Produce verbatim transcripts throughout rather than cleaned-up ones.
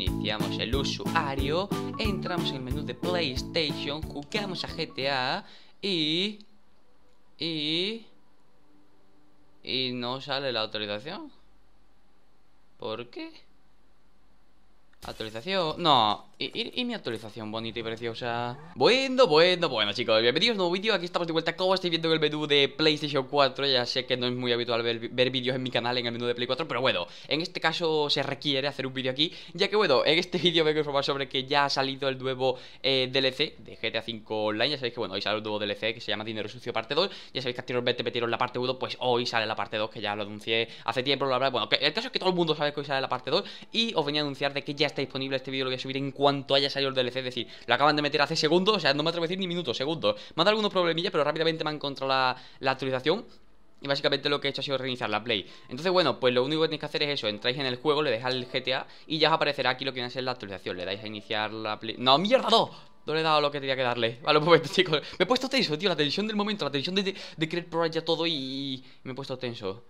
iniciamos el usuario, entramos en el menú de PlayStation, jugamos a G T A y... y... y no sale la autorización. ¿Por qué? Actualización... No, y, y, y mi actualización bonita y preciosa. Bueno, bueno, bueno chicos, bienvenidos a un nuevo vídeo. Aquí estamos de vuelta, como estáis viendo en el menú de PlayStation cuatro. Ya sé que no es muy habitual ver, ver vídeos en mi canal en el menú de Play cuatro, pero bueno, en este caso se requiere hacer un vídeo aquí, ya que bueno, en este vídeo vengo a informar sobre que ya ha salido el nuevo eh, D L C de G T A cinco Online. Ya sabéis que bueno, hoy sale el nuevo D L C que se llama Dinero Sucio Parte dos. Ya sabéis que anteriormente metieron la parte uno, pues hoy sale la parte dos, que ya lo anuncié hace tiempo, la verdad. Bueno, que el caso es que todo el mundo sabe que hoy sale la parte dos, y os venía a anunciar de que ya está disponible. Este vídeo lo voy a subir en cuanto haya salido el D L C, es decir, lo acaban de meter hace segundos, o sea, no me atrevo a decir ni minutos, segundos. Me han dado algunos problemillas, pero rápidamente me han encontrado la, la actualización. Y básicamente lo que he hecho ha sido reiniciar la Play. Entonces bueno, pues lo único que tenéis que hacer es eso. Entráis en el juego, le dejáis el G T A y ya os aparecerá aquí lo que viene a ser la actualización. Le dais a iniciar la Play... ¡No, mierda, no! No le he dado lo que tenía que darle. Vale, un momento, chicos. Me he puesto tenso, tío, la tensión del momento, la tensión de, de, de querer probar ya todo y, y... me he puesto tenso.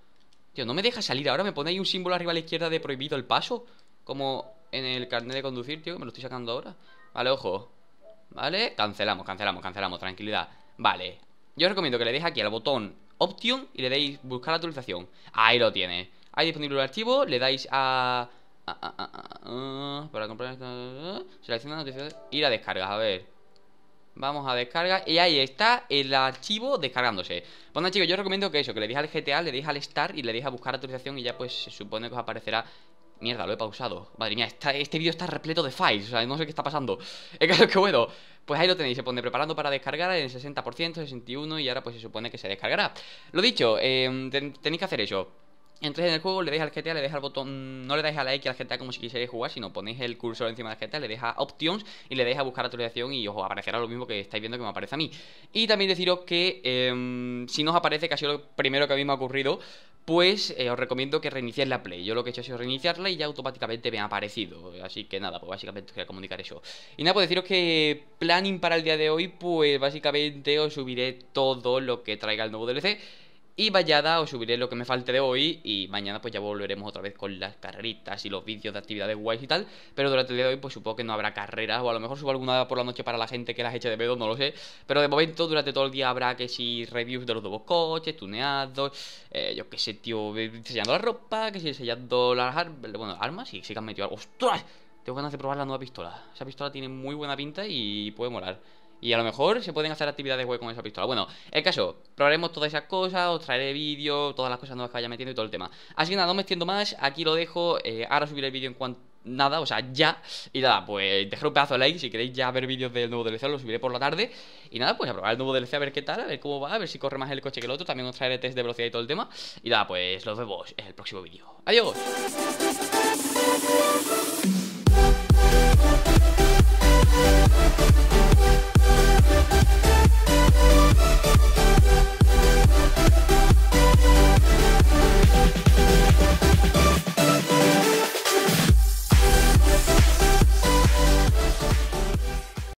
Tío, no me deja salir, ahora me pone ahí un símbolo arriba a la izquierda de prohibido el paso. Como... en el carnet de conducir, tío, que me lo estoy sacando ahora. Vale, ojo. Vale, cancelamos, cancelamos, cancelamos, tranquilidad. Vale, yo os recomiendo que le deis aquí al botón Option y le deis buscar actualización. Ahí lo tiene. Ahí disponible el archivo, le dais a... a, a, a, a para comprar... selecciona notificaciones y la descargas, a ver. Vamos a descarga y ahí está el archivo descargándose. Pues nada, chicos, yo os recomiendo que eso, que le deis al G T A, le deis al Start y le deis a buscar actualización y ya pues se supone que os aparecerá... Mierda, lo he pausado. Madre mía, esta, este vídeo está repleto de files. O sea, no sé qué está pasando. El caso es que bueno, pues ahí lo tenéis. Se pone preparando para descargar en el sesenta por ciento, sesenta y uno por ciento. Y ahora pues se supone que se descargará. Lo dicho, eh, ten, tenéis que hacer eso. Entréis en el juego, le deis al G T A, le deis al botón... No le dais a la X al G T A como si quisierais jugar, sino ponéis el cursor encima del G T A, le deis a Options y le deis a buscar actualización y os aparecerá lo mismo que estáis viendo que me aparece a mí. Y también deciros que eh, si no os aparece, que ha sido lo primero que a mí me ha ocurrido, pues eh, os recomiendo que reiniciéis la Play. Yo lo que he hecho ha sido reiniciarla y ya automáticamente me ha aparecido. Así que nada, pues básicamente os quería comunicar eso. Y nada, pues deciros que planning para el día de hoy, pues básicamente os subiré todo lo que traiga el nuevo D L C. Y vayada, os subiré lo que me falte de hoy y mañana pues ya volveremos otra vez con las carreritas y los vídeos de actividades guays y tal. Pero durante el día de hoy pues supongo que no habrá carreras, o a lo mejor subo alguna por la noche para la gente que las eche de pedo, no lo sé. Pero de momento durante todo el día habrá que si reviews de los nuevos coches, tuneados, eh, yo qué sé, tío, enseñando la ropa, que si enseñando las armas, bueno, armas y sí que han metido algo. ¡Ostras! Tengo ganas de probar la nueva pistola. Esa pistola tiene muy buena pinta y puede molar. Y a lo mejor se pueden hacer actividades web con esa pistola. Bueno, el caso, probaremos todas esas cosas, os traeré vídeos, todas las cosas nuevas que vaya metiendo y todo el tema. Así que nada, no me extiendo más, aquí lo dejo, eh, ahora subiré el vídeo en cuanto... Nada, o sea, ya. Y nada, pues dejad un pedazo de like si queréis ya ver vídeos del nuevo D L C, lo subiré por la tarde. Y nada, pues a probar el nuevo D L C, a ver qué tal, a ver cómo va, a ver si corre más el coche que el otro. También os traeré test de velocidad y todo el tema. Y nada, pues los vemos en el próximo vídeo. ¡Adiós!